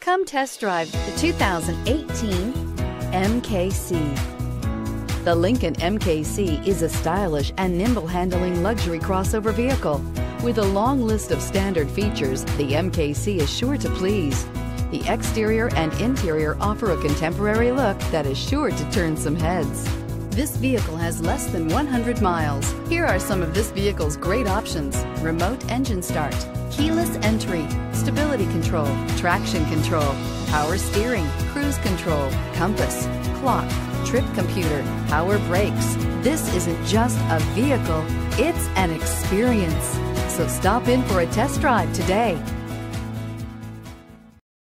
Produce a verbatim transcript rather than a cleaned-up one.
Come test drive the two thousand eighteen M K C. The Lincoln M K C is a stylish and nimble-handling luxury crossover vehicle. With a long list of standard features, the M K C is sure to please. The exterior and interior offer a contemporary look that is sure to turn some heads. This vehicle has less than one hundred miles. Here are some of this vehicle's great options: remote engine start, keyless entry, stability control, traction control, power steering, cruise control, compass, clock, trip computer, power brakes. This isn't just a vehicle, it's an experience. So stop in for a test drive today.